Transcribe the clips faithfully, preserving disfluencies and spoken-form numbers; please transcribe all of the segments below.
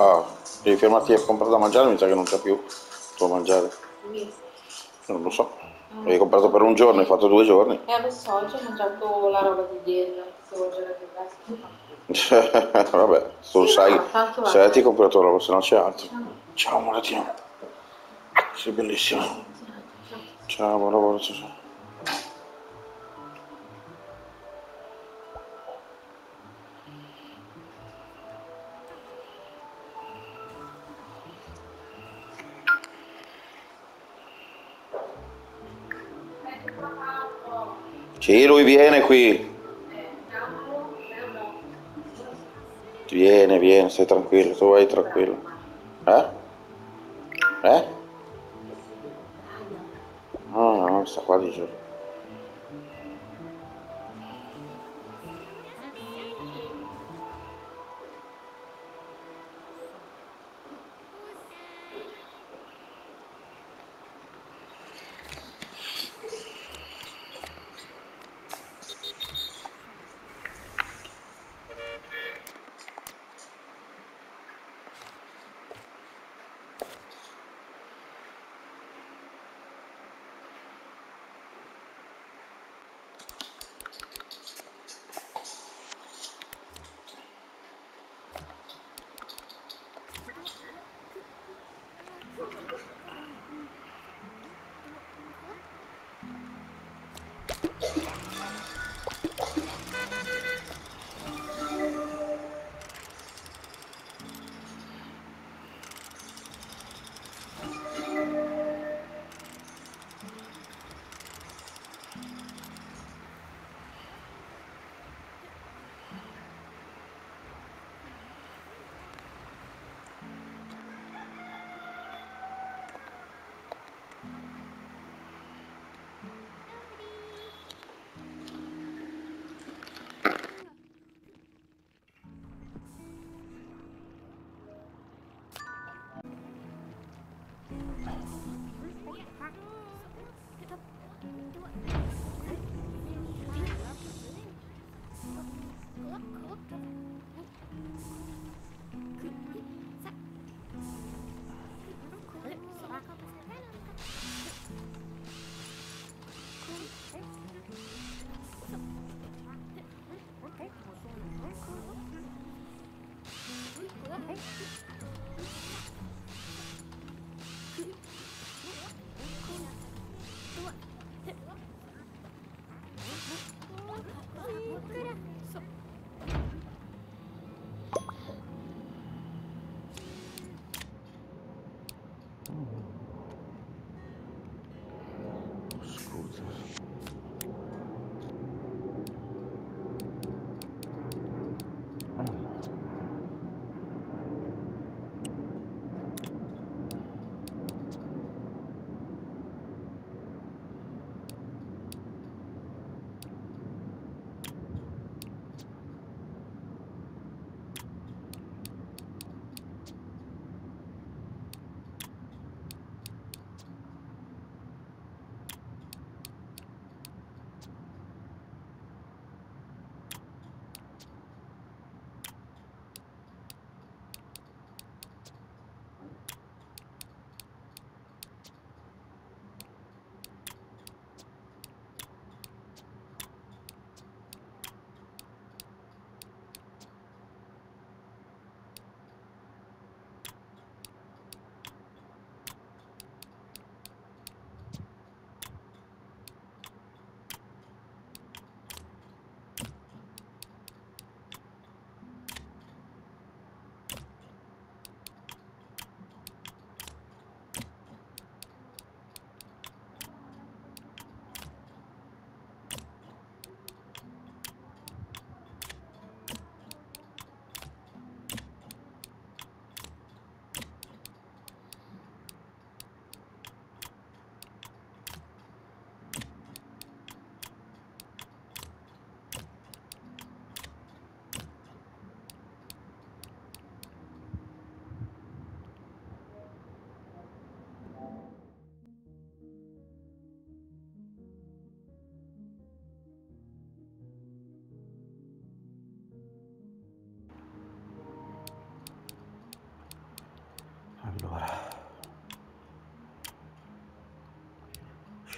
Ah, devi fermarti a comprare da mangiare, mi sa che non c'è più da mangiare. Non lo so. L'hai ah. comprato per un giorno, hai fatto due giorni. E eh, adesso oggi ho mangiato la roba di ieri, se vuoi giocare. Vabbè, tu sì, sai, no, se ti hai comprato la roba, se no c'è altro. Ciao Moratino. Sei bellissimo. Ciao, buon lavoro. Sì, lui viene qui. Viene, viene, stai tranquillo, tu vai tranquillo. Eh? Eh? No, no, no, sta qua di giù.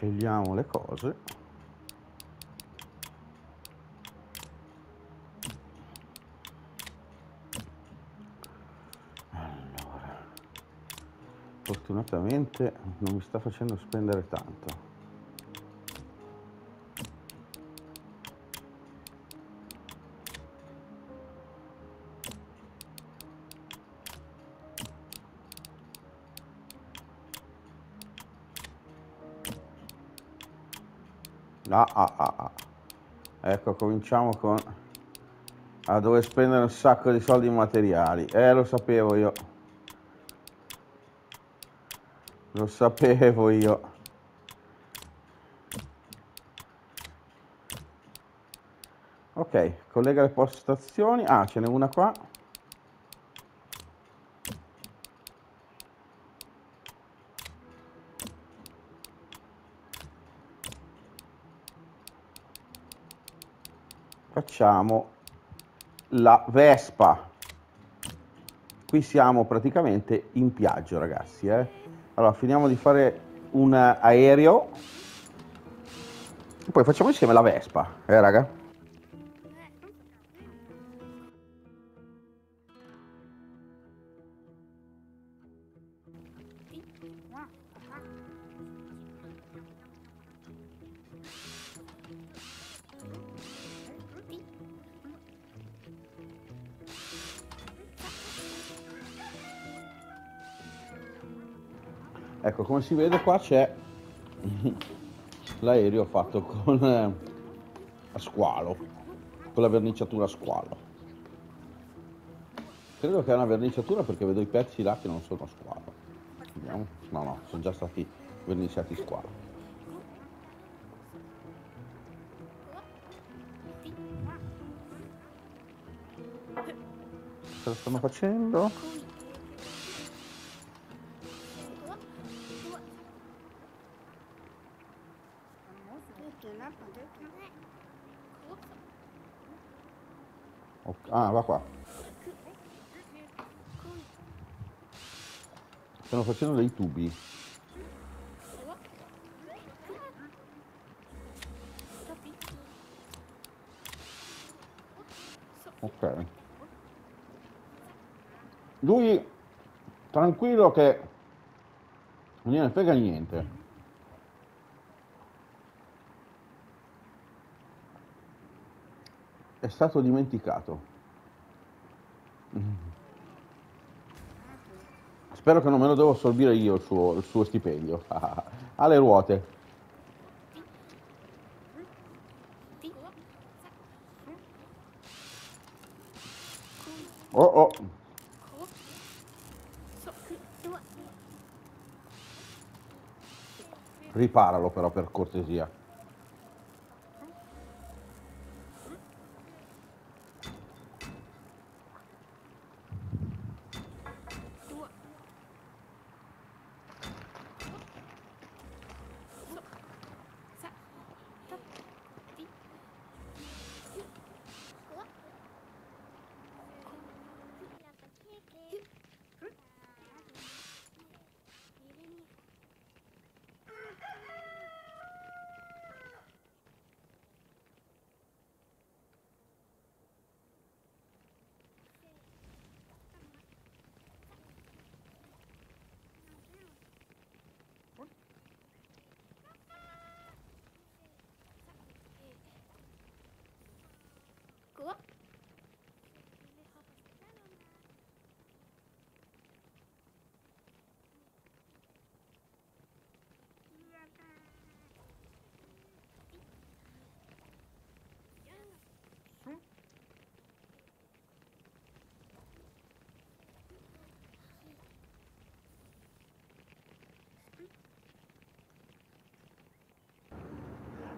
scegliamo le cose. Allora, fortunatamente non mi sta facendo spendere tanto. Ah, ah, ah, ah. Ecco, cominciamo con a dover spendere un sacco di soldi in materiali. Eh, lo sapevo io. Lo sapevo io. Ok, collega le postazioni. Ah, ce n'è una qua. Facciamo la Vespa. Qui siamo praticamente in piaggio, ragazzi, eh? Allora finiamo di fare un aereo e poi facciamo insieme la Vespa, eh raga. Ecco, come si vede qua c'è l'aereo fatto con eh, a squalo, con la verniciatura a squalo. Credo che è una verniciatura perché vedo i pezzi là che non sono a squalo. Vediamo. No, no, sono già stati verniciati squalo. Cosa stanno facendo? Ah, va qua. Stanno facendo dei tubi. Ok. Lui, tranquillo che non gliene frega niente. È stato dimenticato. Spero che non me lo devo assorbire io il suo, il suo stipendio. Ha le ruote. Oh oh. Riparalo però, per cortesia.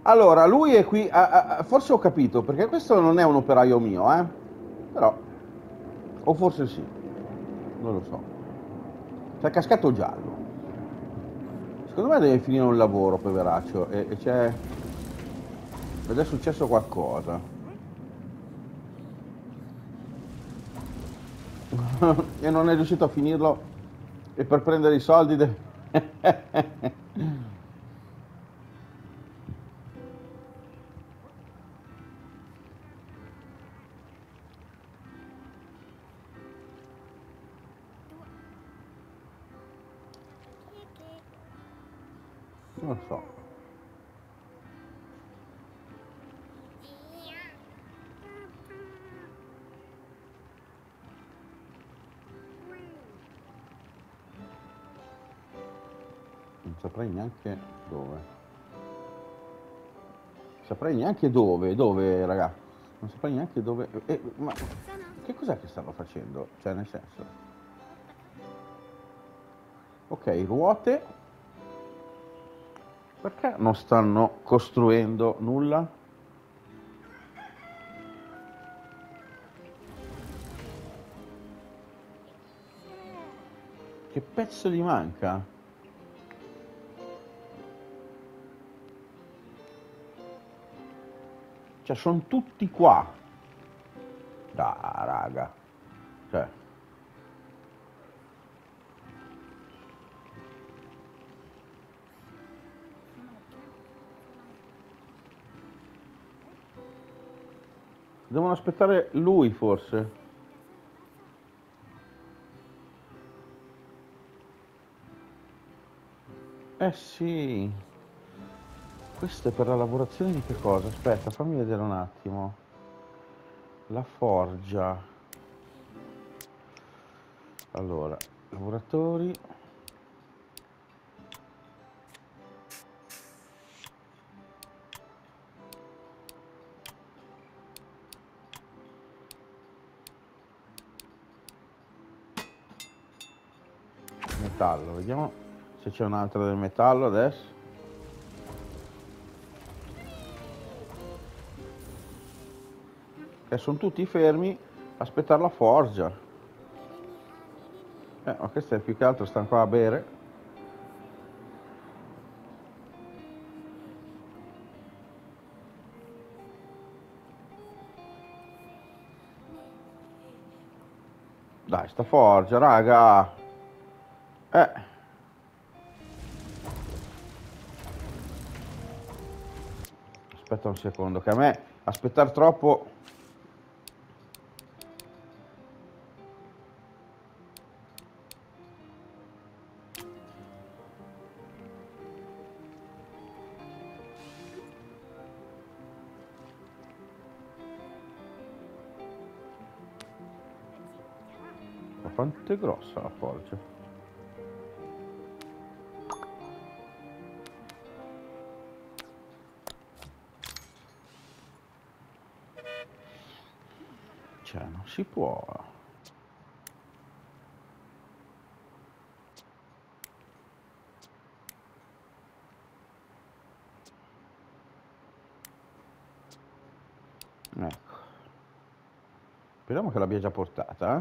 Allora, lui è qui, ah, ah, forse ho capito, perché questo non è un operaio mio, eh? Però, o forse sì, non lo so. C'è cascato giallo. Secondo me deve finire un lavoro, poveraccio, e, e c'è... ed è successo qualcosa. E non è riuscito a finirlo, e per prendere i soldi... De... non so. Non saprei neanche dove. Saprei neanche dove, dove, ragazzi. Non saprei neanche dove. Eh, ma che cos'è che stanno facendo? Cioè, nel senso. Ok, ruote. Perché non stanno costruendo nulla? Che pezzo gli manca? Cioè, sono tutti qua. Da, raga. Cioè. Devono aspettare lui, forse. Eh sì. Questo è per la lavorazione di che cosa? Aspetta, fammi vedere un attimo. La forgia. Allora, lavoratori. Metallo, vediamo se c'è un'altra del metallo adesso. E sono tutti fermi a aspettare la forgia. Eh, ma questa è più che altro stanno qua a bere. Dai, sta forgia, raga! Eh. Aspetta un secondo, che a me aspettare troppo. Ma quanto è grossa la forgia? Cioè, non si può. Ecco. Speriamo che l'abbia già portata.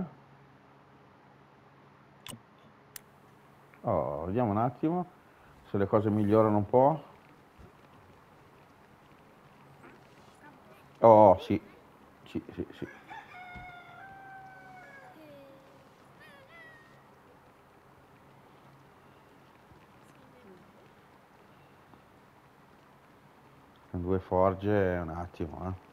Eh? Oh, vediamo un attimo se le cose migliorano un po'. Oh, sì. Sì, sì, sì. Due forge un attimo, eh.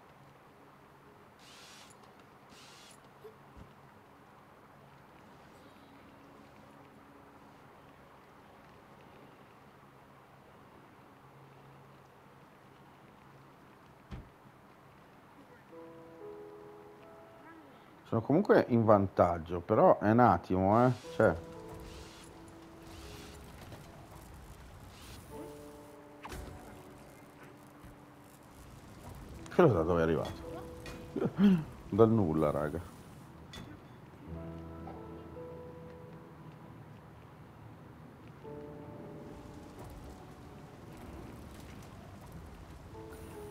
Sono comunque in vantaggio, però è un attimo, eh, cioè. Che lo sa dove è arrivato? Dal nulla, raga.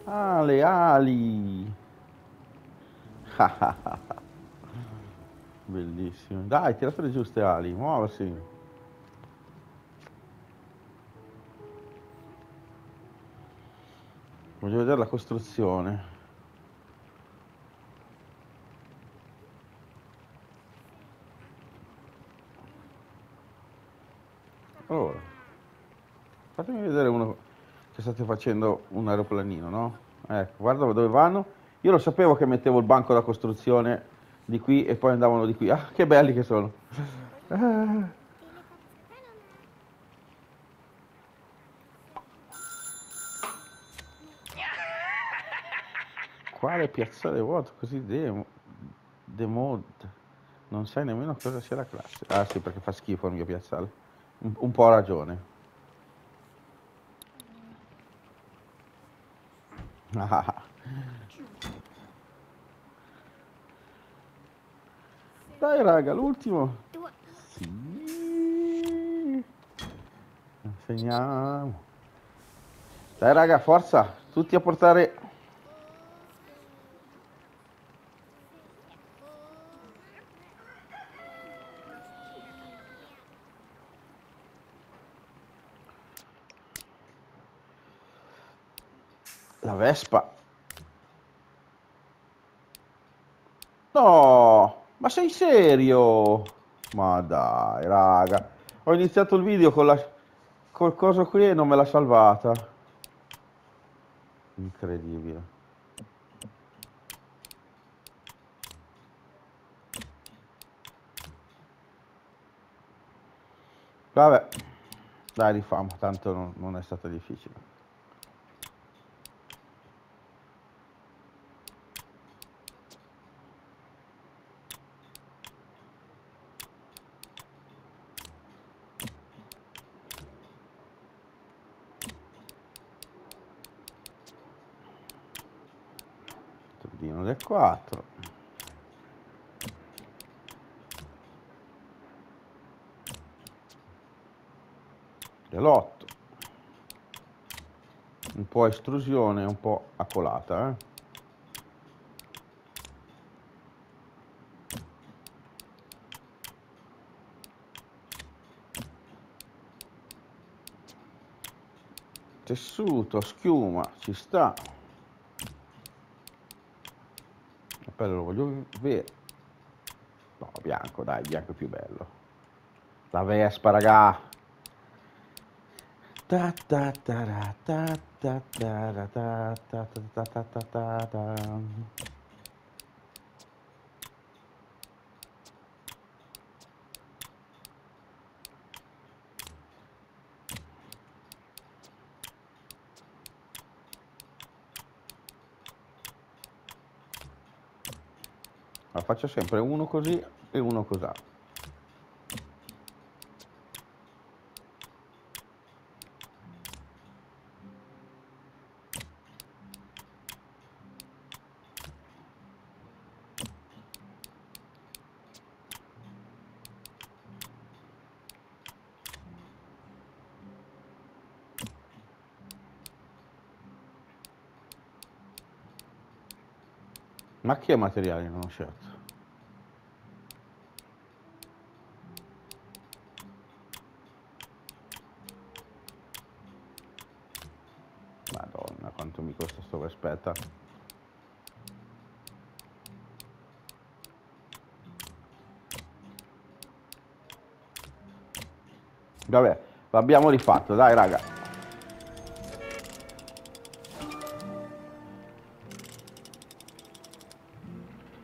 Ah, le ali! Bellissimo. Dai, tirate le giuste ali, muoversi. Voglio vedere la costruzione. Allora, fatemi vedere uno che state facendo un aeroplanino, no? Ecco, guarda dove vanno. Io lo sapevo che mettevo il banco da costruzione di qui e poi andavano di qui. Ah, che belli che sono! Ah. selezionare e piazzare vuoto, così demo, demod, non sai nemmeno cosa sia la classe. Ah sì, perché fa schifo il mio piazzale. Un, un po' ragione. Ah. Dai raga, l'ultimo. Sì. Insegniamo. Dai raga, forza, tutti a portare. La Vespa. No, ma sei serio? Ma dai, raga. Ho iniziato il video con la col coso qui e non me l'ha salvata. Incredibile. Vabbè. Dai, rifamo, tanto non, non è stato difficile. quattro dell'otto, un po' estrusione, un po' accolata, eh? Tessuto, schiuma, ci sta. Lo voglio vedere. No, bianco, dai, bianco è più bello. La Vespa, raga. Faccio sempre uno così e uno così. Ma che materiali non ho scelto? Aspetta. Vabbè, l'abbiamo rifatto, dai raga.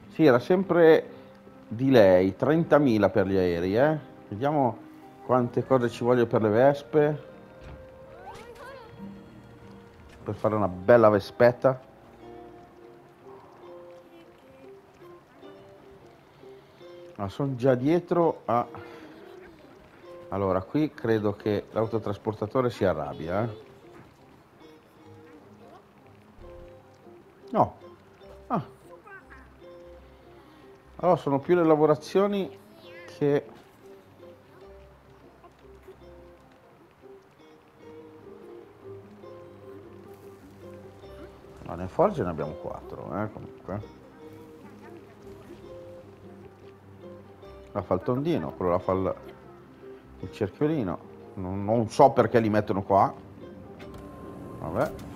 Sì, era sempre di lei, trentamila per gli aerei, eh. Vediamo quante cose ci vogliono per le vespe. Per fare una bella vespetta. Ma sono già dietro a... Allora, qui credo che l'autotrasportatore si arrabbia, eh? No. Ah. Allora, sono più le lavorazioni che... Nel forge ne abbiamo quattro, eh, comunque. La fa il tondino, quello la fa il, il cerchiolino. Non, non so perché li mettono qua. Vabbè.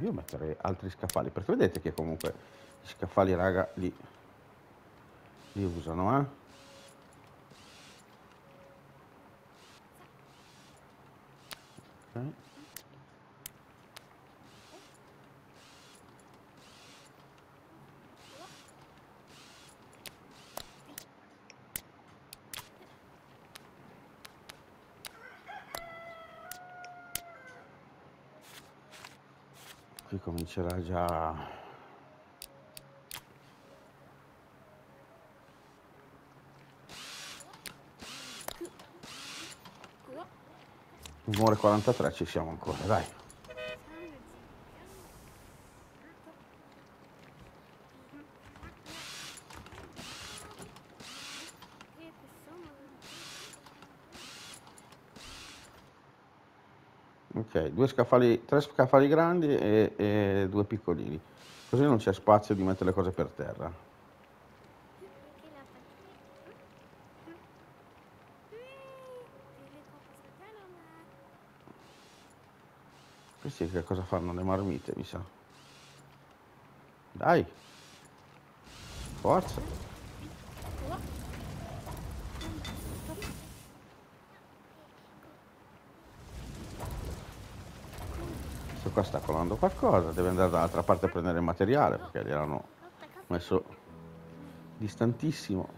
Io metterei altri scaffali, perché vedete che comunque gli scaffali, raga, li, li usano, eh. Okay. Qui comincerà già un'ora e quarantatré, ci siamo ancora, dai. Ok, due scaffali, tre scaffali grandi e, e due piccolini, così non c'è spazio di mettere le cose per terra. Questi che cosa fanno? Le marmite, mi sa. Dai, forza. Qua sta colando qualcosa, deve andare dall'altra parte a prendere il materiale, perché li hanno messo distantissimo.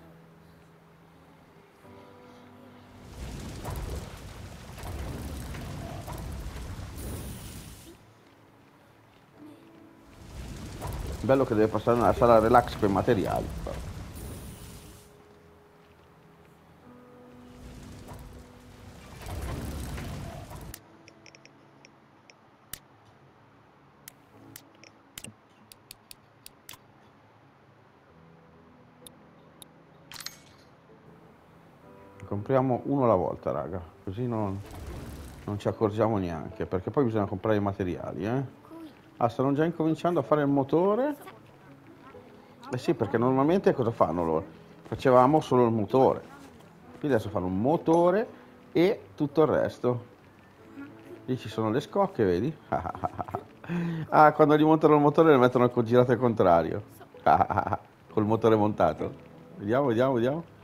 Bello che deve passare nella sala relax con i materiali, però. Compriamo uno alla volta, raga, così non, non ci accorgiamo neanche, perché poi bisogna comprare i materiali, eh. Ah, stanno già incominciando a fare il motore? Eh sì, perché normalmente cosa fanno loro? Facevamo solo il motore, quindi adesso fanno un motore e tutto il resto. Lì ci sono le scocche, vedi? Ah, quando gli montano il motore le mettono girate al contrario, col motore montato. Vediamo, vediamo, vediamo.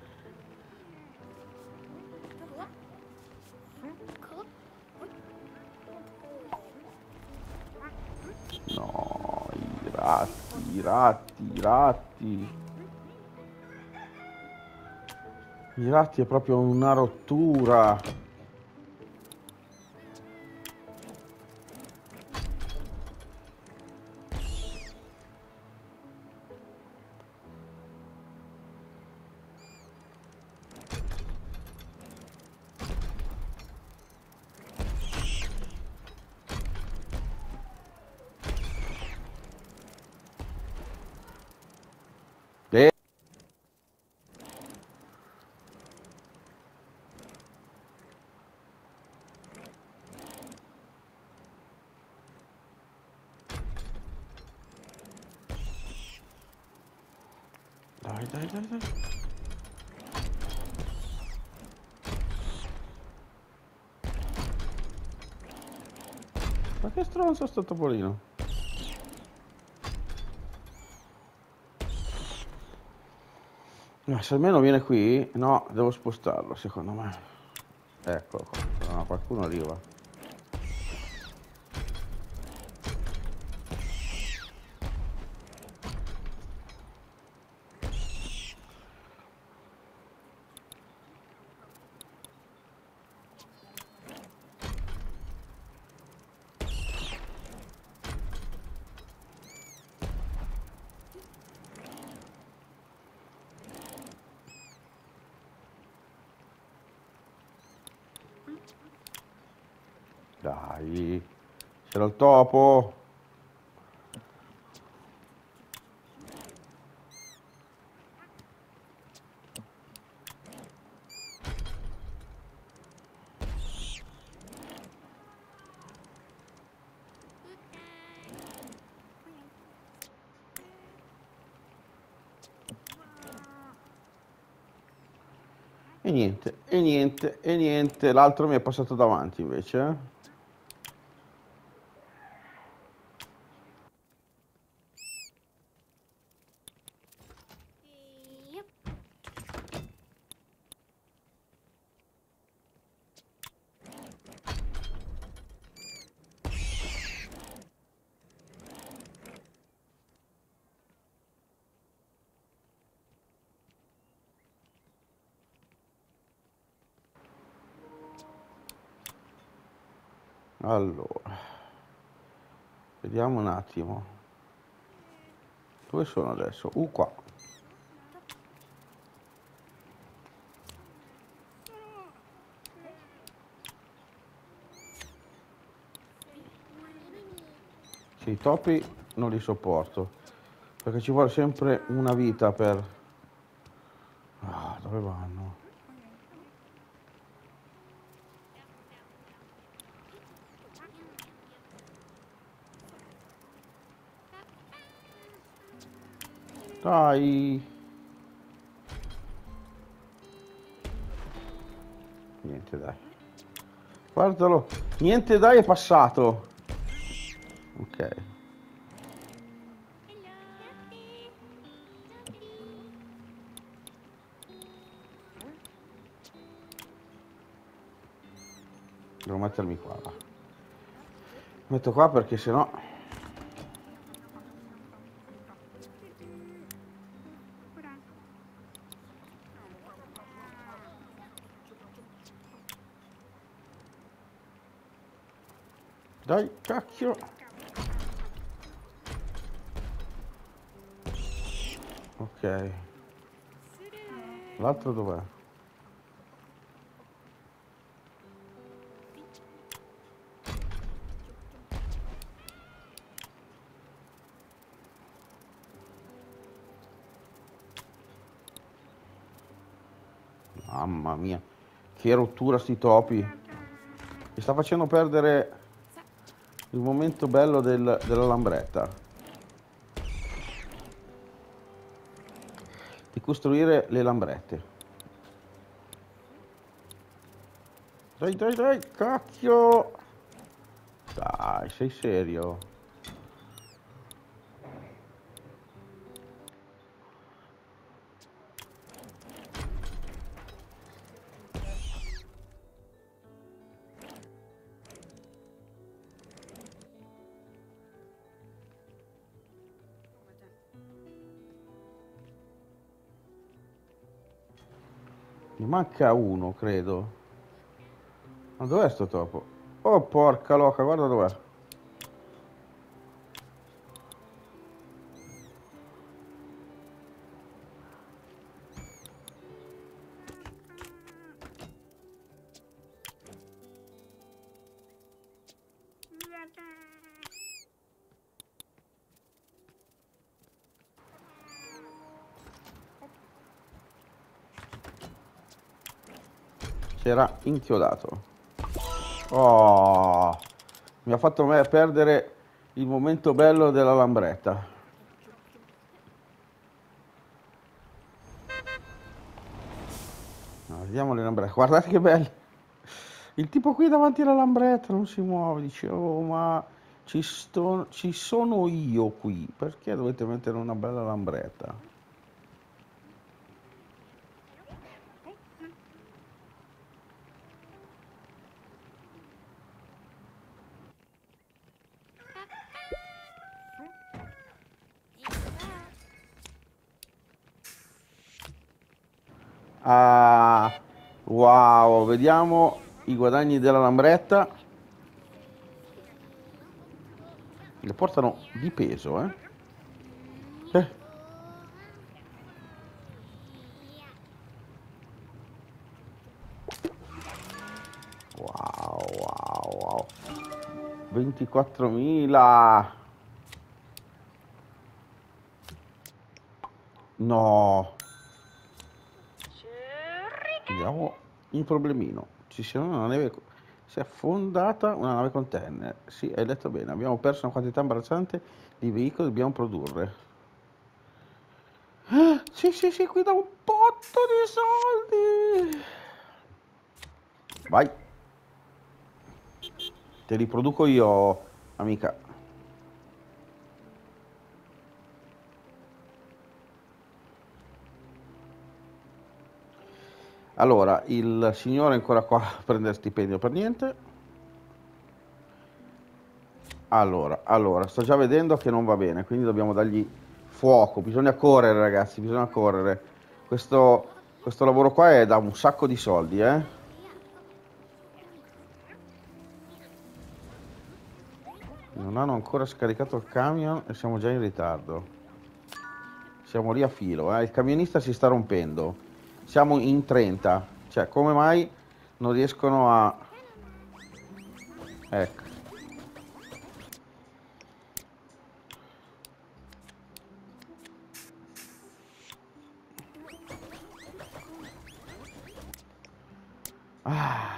Ratti, ratti, ratti. I ratti è proprio una rottura. Ma che stronzo sto topolino? Ma se almeno viene qui, no, devo spostarlo, secondo me. Eccolo qua, no, qualcuno arriva. Dai, c'era il topo. E niente, e niente, e niente. L'altro mi è passato davanti invece, eh. Allora, vediamo un attimo. Dove sono adesso? Uh, qua. Sì, i topi non li sopporto, perché ci vuole sempre una vita per... Ah, dove vanno? Dai! Niente dai. Guardalo! Niente dai, è passato! Ok. Devo mettermi qua, va. Metto qua perché sennò... Dai, cacchio! Ok. L'altro dov'è? Mamma mia, che rottura sti topi! Mi sta facendo perdere... il momento bello del, della lambretta, di costruire le lambrette. Dai dai dai, cacchio! Dai, sei serio? Manca uno, credo. Ma dov'è sto topo? Oh, porca loca, guarda dov'è. Era inchiodato. Oh, mi ha fatto me perdere il momento bello della lambretta. No, vediamo le lambrette, guardate che belle. Il tipo qui davanti alla lambretta non si muove, dice oh, ma ci, sto, ci sono io qui, perché dovete mettere una bella lambretta? Ah, wow, vediamo i guadagni della lambretta. Le portano di peso, eh. eh. Wow, wow, wow. ventiquattromila. No. Un problemino, ci sia una nave, si è affondata una nave container. Sì, hai detto bene, abbiamo perso una quantità imbarazzante di veicoli, dobbiamo produrre. Ah, sì sì sì, qui da un botto di soldi. Vai, te li produco io, amica. Allora, il signore è ancora qua a prendere stipendio per niente. Allora, allora, sto già vedendo che non va bene, quindi dobbiamo dargli fuoco. Bisogna correre, ragazzi, bisogna correre. Questo, questo lavoro qua è da un sacco di soldi, eh. Non hanno ancora scaricato il camion e siamo già in ritardo. Siamo lì a filo, eh? Il camionista si sta rompendo. Siamo in trenta. Cioè, come mai non riescono a... Ecco. Ah...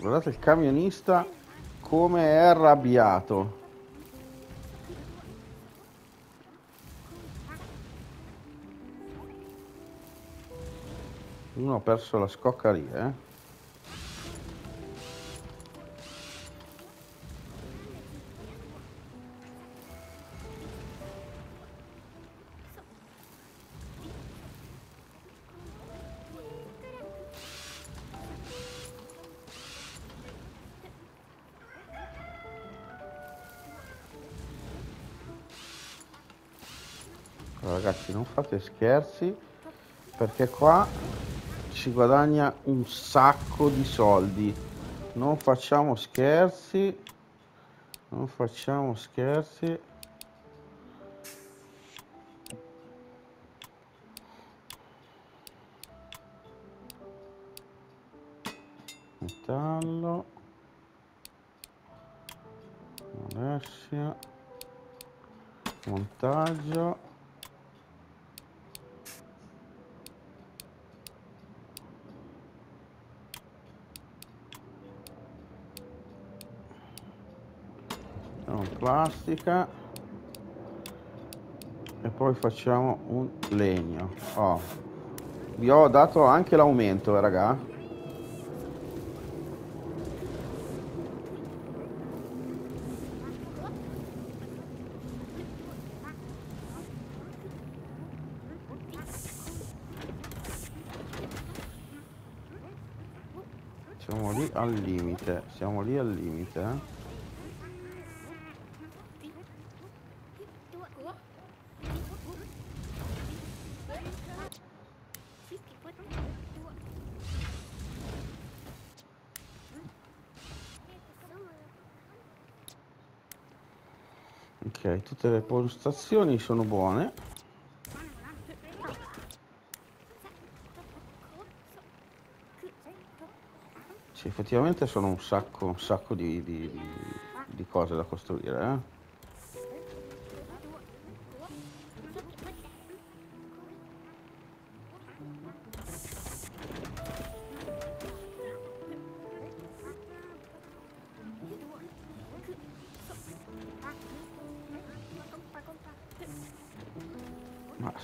Guardate il camionista come è arrabbiato. Uno ha perso la scocca lì, eh. Ragazzi, non fate scherzi, perché qua ci guadagna un sacco di soldi. Non facciamo scherzi. Non facciamo scherzi. Metallo. Alessia. Montaggio. Plastica e poi facciamo un legno. Oh, vi ho dato anche l'aumento, eh, raga. Siamo lì al limite, siamo lì al limite, eh. Ok, tutte le postazioni sono buone. Sì, effettivamente sono un sacco, un sacco di, di, di, di cose da costruire, eh.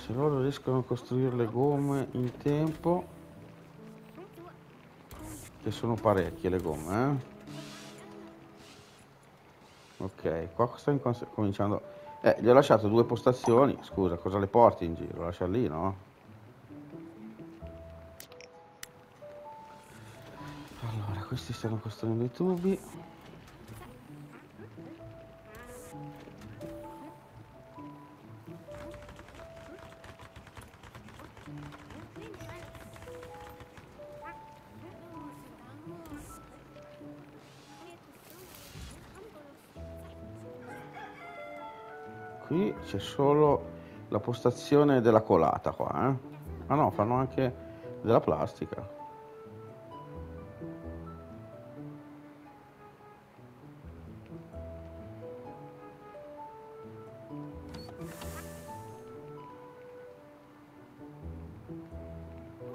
Se loro riescono a costruire le gomme in tempo, che sono parecchie le gomme, eh? Ok, qua sta cominciando. Eh, gli ho lasciato due postazioni. Scusa, cosa le porti in giro? Lascia lì, no? Allora, questi stanno costruendo i tubi. C'è solo la postazione della colata qua, eh? Ah no, fanno anche della plastica.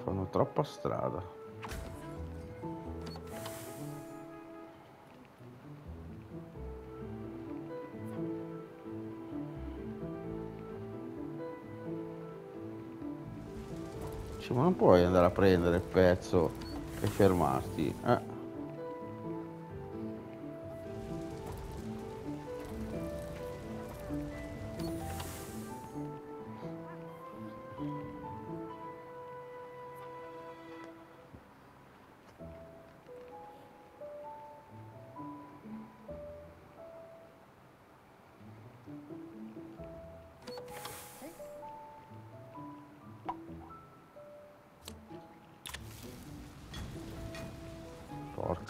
Fanno troppa strada. Ma non puoi andare a prendere il pezzo e fermarti, eh.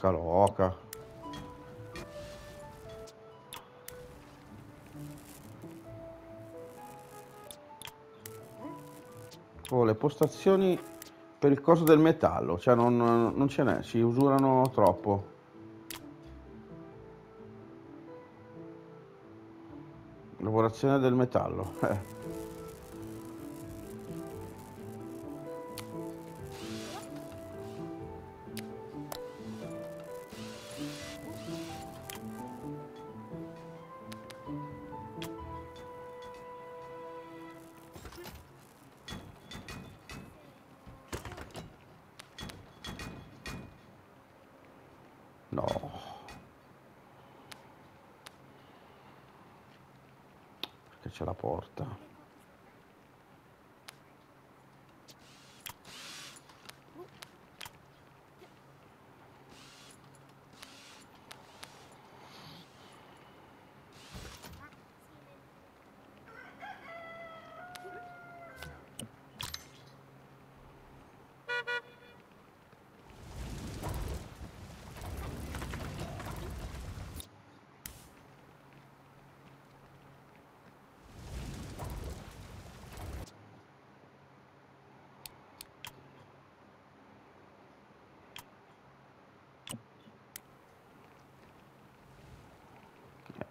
Porca loca. Oh, le postazioni per il coso del metallo, cioè non, non ce n'è, si usurano troppo. Lavorazione del metallo. Eh.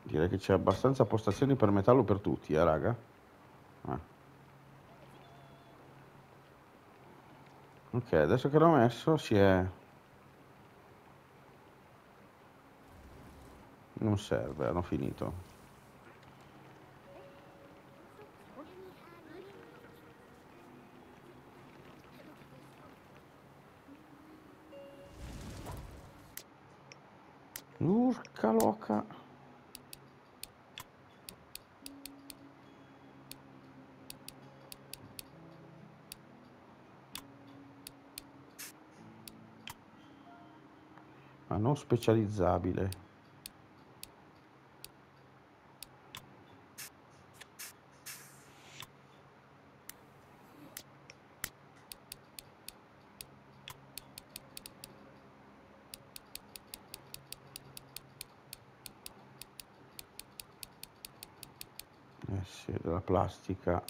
Direi che c'è abbastanza postazioni per metallo per tutti, eh raga. Eh. Ok, adesso che l'ho messo si è... Non serve, hanno finito. Urca loca. Non specializzabile. Eh sì, della plastica.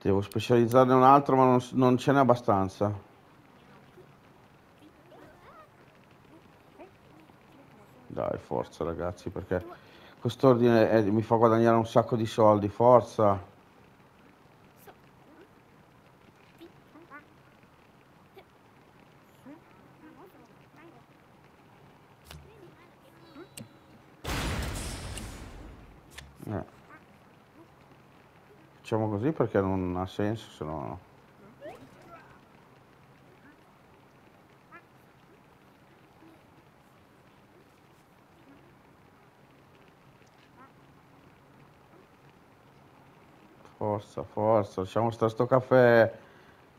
Devo specializzarne un altro, ma non, non ce n'è abbastanza. Dai, forza ragazzi, perché quest'ordine è, mi fa guadagnare un sacco di soldi, forza. Eh. Facciamo così perché non ha senso, se no... Forza, forza, lasciamo stare sto caffè,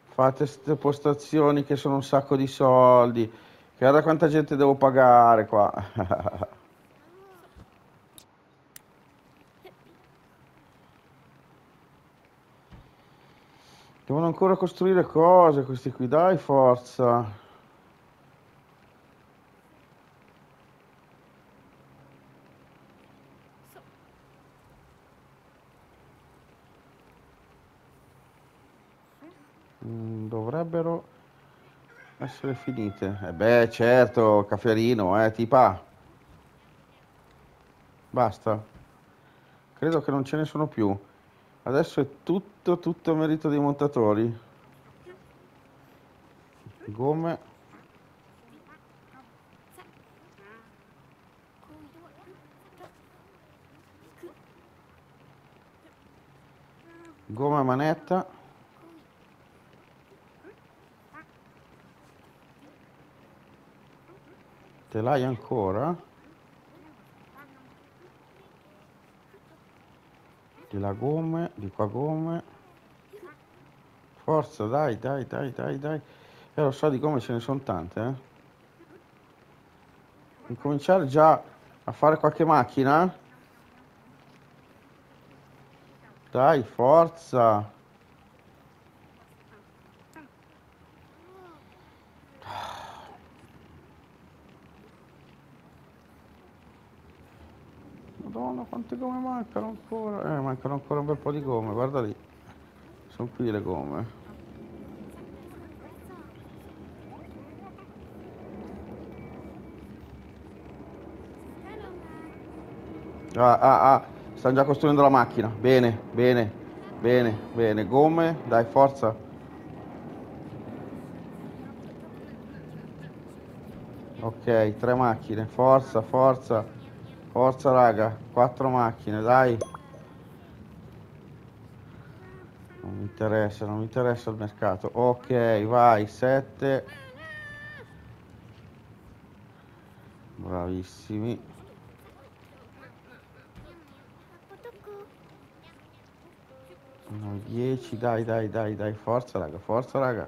fate ste postazioni che sono un sacco di soldi, guarda quanta gente devo pagare qua. Devono ancora costruire cose questi qui, dai forza. Essere finite. E eh beh, certo, cafferino, eh, tipa. Basta. Credo che non ce ne sono più. Adesso è tutto, tutto merito dei montatori. Gomme. Gomma e manetta. Te l'hai ancora? Di là gomme, di qua gomme. Forza, dai, dai, dai, dai, dai. E lo so di gomme ce ne sono tante, eh. Incominciare già a fare qualche macchina? Dai, forza. Madonna, quante gomme mancano ancora? Eh, mancano ancora un bel po' di gomme, guarda lì. Sono qui le gomme. Ah, ah, ah, stanno già costruendo la macchina. Bene, bene, bene, bene. Gomme, dai, forza. Ok, tre macchine, forza, forza, forza raga, quattro macchine, dai. Non mi interessa, non mi interessa il mercato. Ok, vai, sette. Bravissimi. dieci, dai, dai, dai, dai, forza raga, forza raga.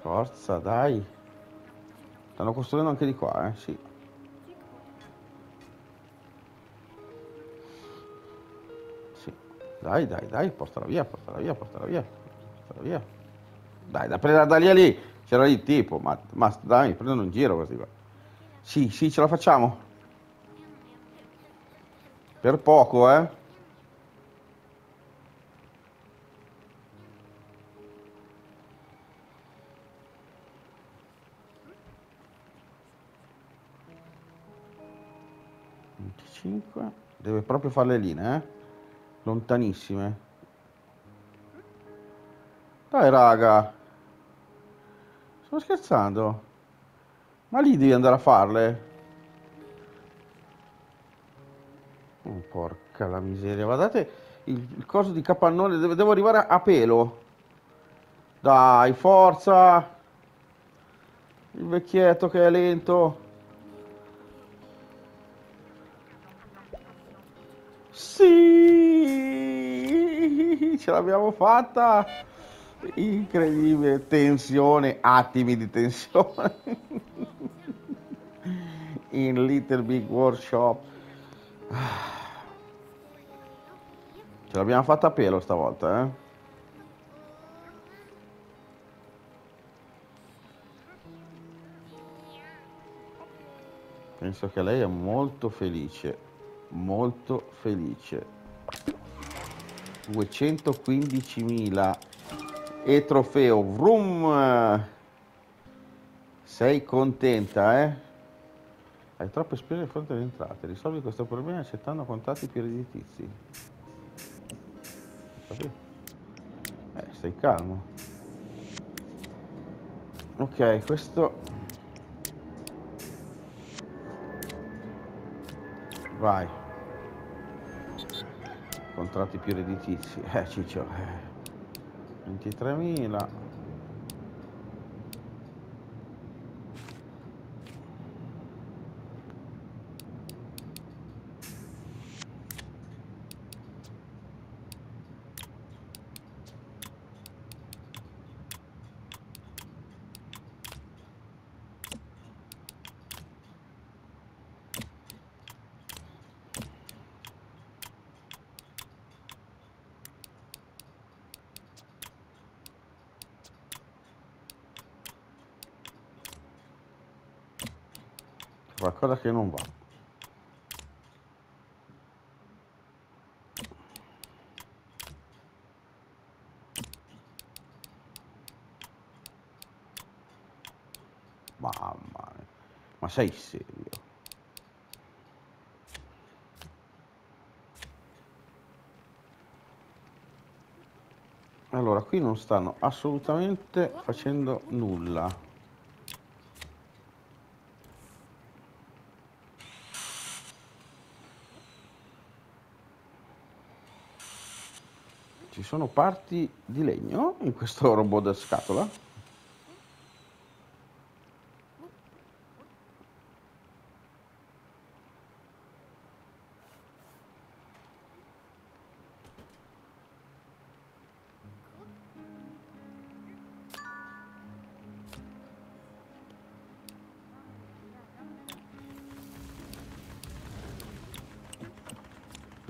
Forza, dai. Stanno costruendo anche di qua, eh, sì. Sì. Dai, dai, dai, portala via, portala via, portala via. Portala via. Dai, da prendere da lì a lì. C'era lì il tipo, ma, ma dai, prendono in giro così qua. Sì, sì, ce la facciamo. Per poco, eh. cinque. Deve proprio fare le linee, eh? Lontanissime. Dai raga, sto scherzando, ma lì devi andare a farle. Oh, porca la miseria, guardate il, il coso di capannone. Devo, devo arrivare a pelo. Dai, forza. Il vecchietto che è lento. Sì, ce l'abbiamo fatta, incredibile, tensione, attimi di tensione in Little Big Workshop. Ce l'abbiamo fatta a pelo stavolta, eh? Penso che lei è molto felice. Molto felice. duecentoquindicimila e trofeo. Vroom. Sei contenta, eh? Hai troppe spese di fronte alle entrate. Risolvi questo problema accettando contratti più redditizi. Eh, stai calmo. Ok, questo. Vai. Contratti più redditizi, eh ciccio, eh. ventitremila. Qualcosa che non va. Mamma mia. Ma sei serio? Allora, qui non stanno assolutamente facendo nulla. Ci sono parti di legno in questo robot da scatola.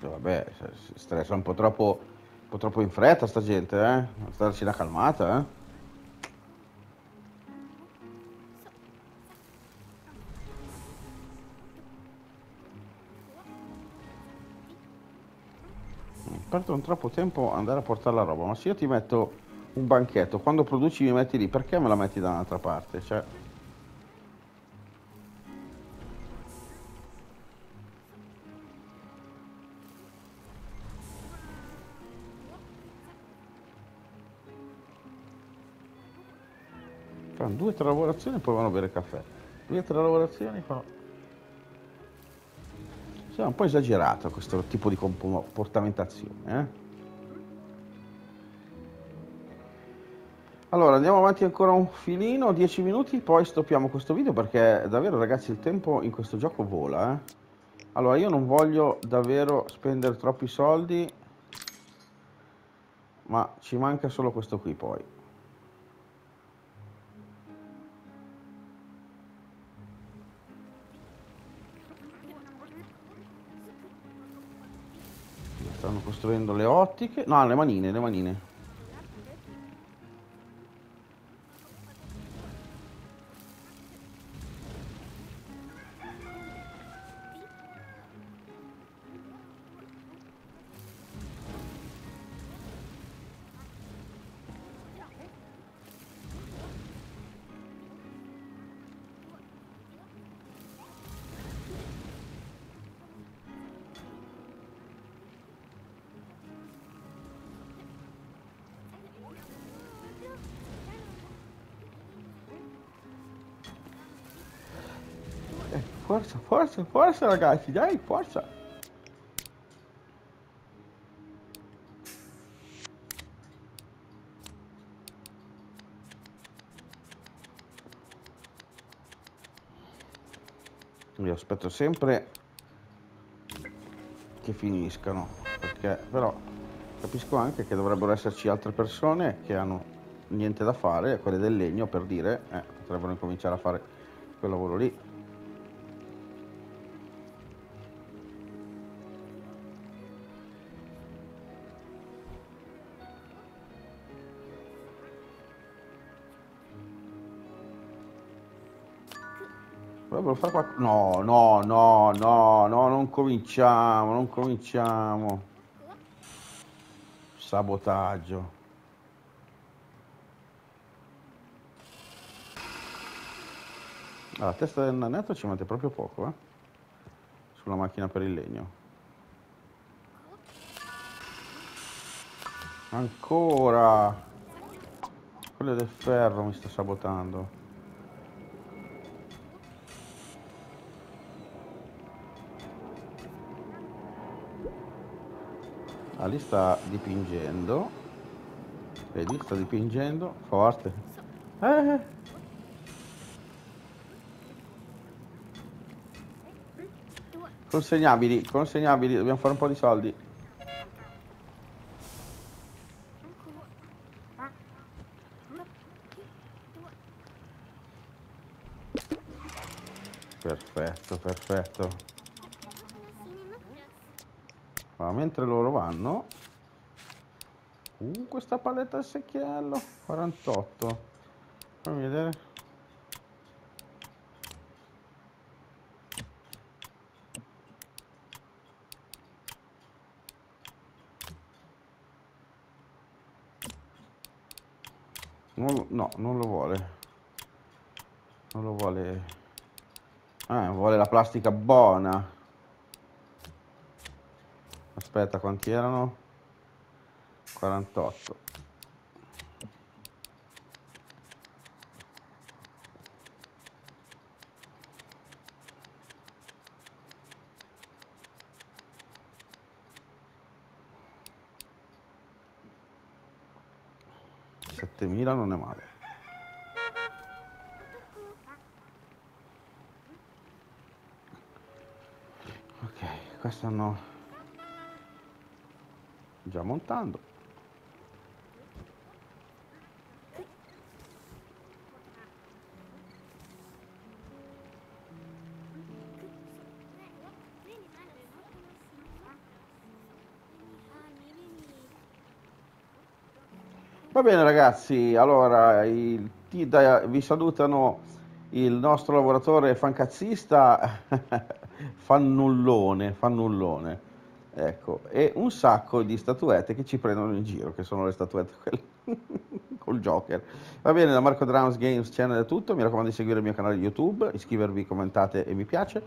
Vabbè, stressa un po' troppo po' troppo in fretta sta gente, eh? Starci una calmata, eh? Perdo un troppo tempo andare a portare la roba, ma se io ti metto un banchetto, quando produci mi metti lì, perché me la metti da un'altra parte? Cioè... fanno due o tre lavorazioni e poi vanno a bere caffè. Due o tre lavorazioni fanno... È un po' esagerato questo tipo di comportamentazione, eh? Allora andiamo avanti ancora un filino, dieci minuti, poi stoppiamo questo video perché davvero ragazzi il tempo in questo gioco vola, eh? Allora io non voglio davvero spendere troppi soldi, ma ci manca solo questo qui poi. Stanno costruendo le ottiche, no, le manine, le manine. Forza, forza, forza ragazzi, dai, forza! Io aspetto sempre che finiscano, perché però capisco anche che dovrebbero esserci altre persone che hanno niente da fare, quelle del legno per dire, eh, potrebbero incominciare a fare quel lavoro lì. Fare qualcosa. No, no, no, no, no, non cominciamo, non cominciamo. Sabotaggio. Allora, la testa del nanetto ci mette proprio poco, eh? Sulla macchina per il legno. Ancora. Quello del ferro mi sta sabotando. Ah, lì sta dipingendo, vedi, sta dipingendo forte, eh. Consegnabili, consegnabili, dobbiamo fare un po' di soldi. Perfetto, perfetto. Ma mentre loro vanno, uh, questa paletta al secchiello, quarantotto, fammi vedere, non, no, non lo vuole, non lo vuole, eh, vuole la plastica buona. Aspetta, quanti erano? quarantotto. settemila non è male. Ok, questo no. Già montando. Va bene ragazzi, allora il, ti da, vi salutano il nostro lavoratore fancazzista fannullone, fannullone, ecco, e un sacco di statuette che ci prendono in giro, che sono le statuette quelle col Joker. Va bene, da Marco Drums Games Channel è tutto, mi raccomando di seguire il mio canale YouTube, iscrivervi, commentate e mi piace.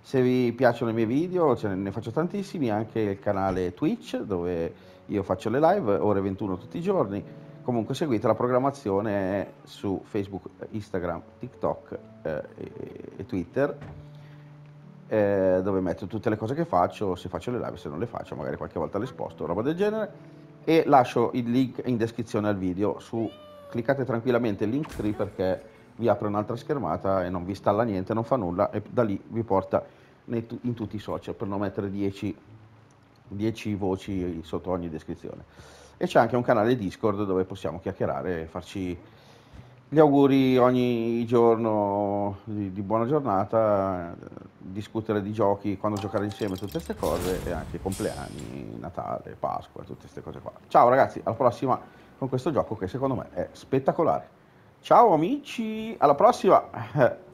Se vi piacciono i miei video, ce ne faccio tantissimi, anche il canale Twitch dove io faccio le live, ore ventuno tutti i giorni. Comunque seguite la programmazione su Facebook, Instagram, TikTok eh, e, e Twitter, eh, dove metto tutte le cose che faccio, se faccio le live, se non le faccio, magari qualche volta le sposto, roba del genere. E lascio il link in descrizione al video, su, cliccate tranquillamente il link tre perché vi apre un'altra schermata e non vi installa niente, non fa nulla, e da lì vi porta nei, in tutti i social, per non mettere dieci voci sotto ogni descrizione. E c'è anche un canale Discord dove possiamo chiacchierare e farci gli auguri ogni giorno di, di buona giornata, discutere di giochi, quando giocare insieme, tutte queste cose, e anche compleanni, Natale, Pasqua, tutte queste cose qua. Ciao ragazzi, alla prossima con questo gioco che secondo me è spettacolare. Ciao amici, alla prossima!